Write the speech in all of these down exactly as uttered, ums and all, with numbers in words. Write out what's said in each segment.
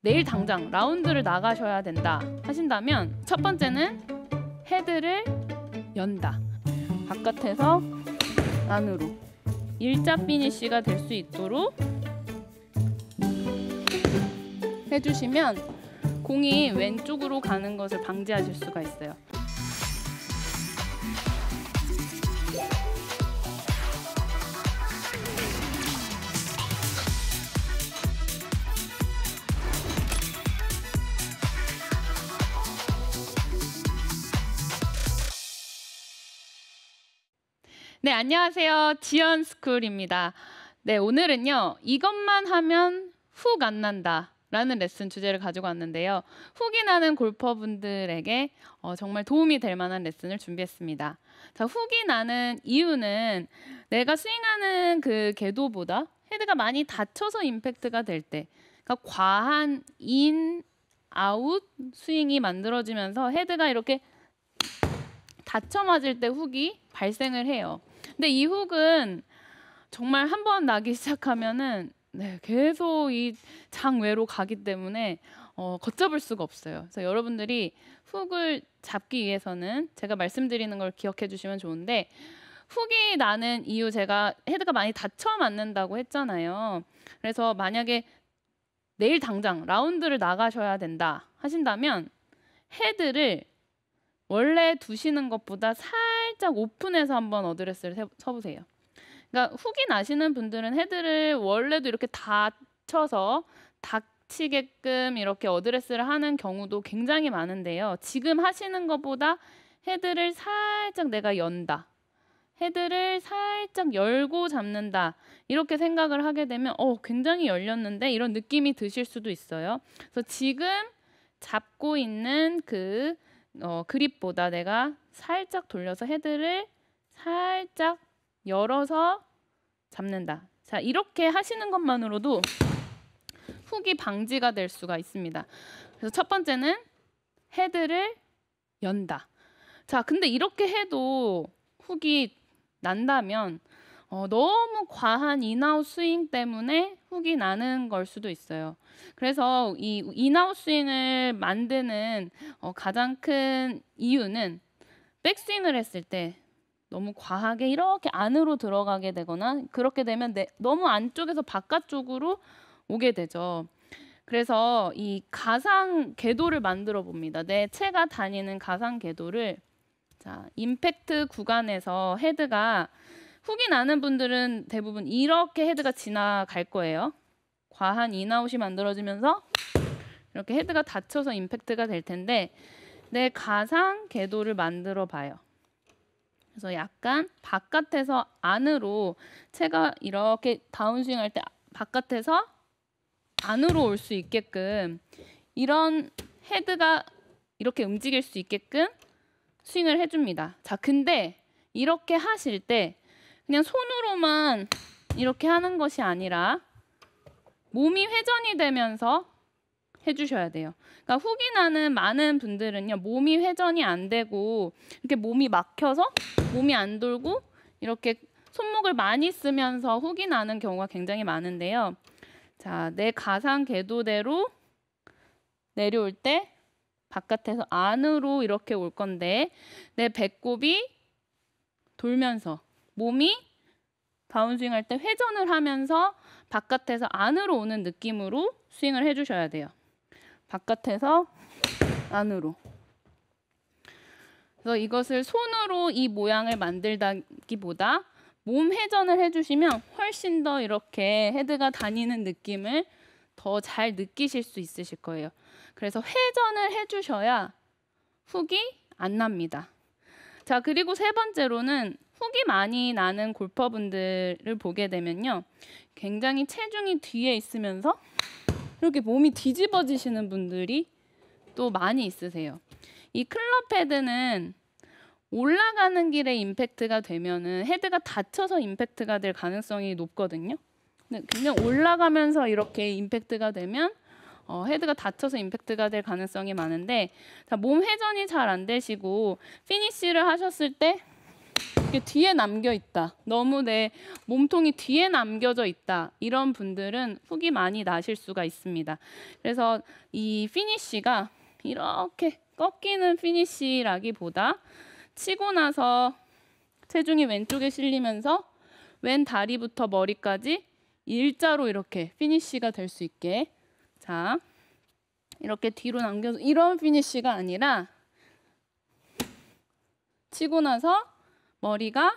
내일 당장 라운드를 나가셔야 된다 하신다면 첫 번째는 헤드를 연다. 바깥에서 안으로 일자 피니쉬가 될 수 있도록 해주시면 공이 왼쪽으로 가는 것을 방지하실 수가 있어요. 네, 안녕하세요. 지연 스쿨입니다. 네, 오늘은요. 이것만 하면 훅 안 난다 라는 레슨 주제를 가지고 왔는데요. 훅이 나는 골퍼분들에게 어, 정말 도움이 될 만한 레슨을 준비했습니다. 자, 훅이 나는 이유는 내가 스윙하는 그 궤도보다 헤드가 많이 닫혀서 임팩트가 될 때, 그러니까 과한 인, 아웃 스윙이 만들어지면서 헤드가 이렇게 닫혀 맞을 때 훅이 발생을 해요. 근데 이 훅은 정말 한 번 나기 시작하면은 네, 계속 이 장외로 가기 때문에 어, 걷잡을 수가 없어요. 그래서 여러분들이 훅을 잡기 위해서는 제가 말씀드리는 걸 기억해 주시면 좋은데, 훅이 나는 이유 제가 헤드가 많이 닫혀 맞는다고 했잖아요. 그래서 만약에 내일 당장 라운드를 나가셔야 된다 하신다면 헤드를 원래 두시는 것보다 살짝 오픈해서 한번 어드레스를 쳐보세요. 그러니까 훅이 나시는 분들은 헤드를 원래도 이렇게 닫혀서 닥치게끔 이렇게 어드레스를 하는 경우도 굉장히 많은데요. 지금 하시는 것보다 헤드를 살짝 내가 연다, 헤드를 살짝 열고 잡는다 이렇게 생각을 하게 되면 어, 굉장히 열렸는데 이런 느낌이 드실 수도 있어요. 그래서 지금 잡고 있는 그 어, 그립보다 내가 살짝 돌려서 헤드를 살짝 열어서 잡는다. 자, 이렇게 하시는 것만으로도 훅이 방지가 될 수가 있습니다. 그래서 첫 번째는 헤드를 연다. 자, 근데 이렇게 해도 훅이 난다면 어, 너무 과한 인아웃 스윙 때문에 훅이 나는 걸 수도 있어요. 그래서 이 인아웃 스윙을 만드는 어, 가장 큰 이유는 백스윙을 했을 때 너무 과하게 이렇게 안으로 들어가게 되거나 그렇게 되면 내, 너무 안쪽에서 바깥쪽으로 오게 되죠. 그래서 이 가상 궤도를 만들어 봅니다. 내 체가 다니는 가상 궤도를. 자, 임팩트 구간에서 헤드가 훅이 나는 분들은 대부분 이렇게 헤드가 지나갈 거예요. 과한 인아웃이 만들어지면서 이렇게 헤드가 닫혀서 임팩트가 될 텐데, 내 가상 궤도를 만들어 봐요. 그래서 약간 바깥에서 안으로, 체가 이렇게 다운스윙 할 때 바깥에서 안으로 올 수 있게끔, 이런 헤드가 이렇게 움직일 수 있게끔 스윙을 해줍니다. 자, 근데 이렇게 하실 때 그냥 손으로만 이렇게 하는 것이 아니라 몸이 회전이 되면서 해주셔야 돼요. 그러니까 훅이 나는 많은 분들은요, 몸이 회전이 안 되고 이렇게 몸이 막혀서 몸이 안 돌고 이렇게 손목을 많이 쓰면서 훅이 나는 경우가 굉장히 많은데요. 자, 내 가상 궤도대로 내려올 때 바깥에서 안으로 이렇게 올 건데, 내 배꼽이 돌면서 몸이 다운스윙 할 때 회전을 하면서 바깥에서 안으로 오는 느낌으로 스윙을 해주셔야 돼요. 바깥에서 안으로. 그래서 이것을 손으로 이 모양을 만들다기보다 몸 회전을 해주시면 훨씬 더 이렇게 헤드가 다니는 느낌을 더 잘 느끼실 수 있으실 거예요. 그래서 회전을 해주셔야 훅이 안 납니다. 자, 그리고 세 번째로는 훅이 많이 나는 골퍼분들을 보게 되면요, 굉장히 체중이 뒤에 있으면서 이렇게 몸이 뒤집어지시는 분들이 또 많이 있으세요. 이 클럽 헤드는 올라가는 길에 임팩트가 되면은 헤드가 닫혀서 임팩트가 될 가능성이 높거든요. 근데 그냥 올라가면서 이렇게 임팩트가 되면 어, 헤드가 닫혀서 임팩트가 될 가능성이 많은데, 자, 몸 회전이 잘 안 되시고 피니쉬를 하셨을 때 이게 뒤에 남겨 있다. 너무 내 몸통이 뒤에 남겨져 있다. 이런 분들은 훅이 많이 나실 수가 있습니다. 그래서 이 피니쉬가 이렇게 꺾이는 피니쉬라기보다 치고 나서 체중이 왼쪽에 실리면서 왼 다리부터 머리까지 일자로 이렇게 피니쉬가 될 수 있게, 자 이렇게 뒤로 남겨서 이런 피니쉬가 아니라 치고 나서 머리가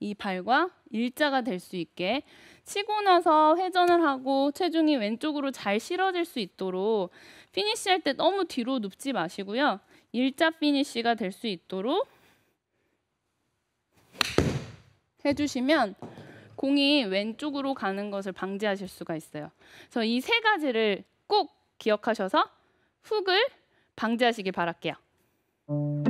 이 발과 일자가 될 수 있게, 치고 나서 회전을 하고 체중이 왼쪽으로 잘 실어질 수 있도록 피니쉬할 때 너무 뒤로 눕지 마시고요. 일자 피니쉬가 될 수 있도록 해주시면 공이 왼쪽으로 가는 것을 방지하실 수가 있어요. 그래서 이 세 가지를 꼭 기억하셔서 훅을 방지하시길 바랄게요.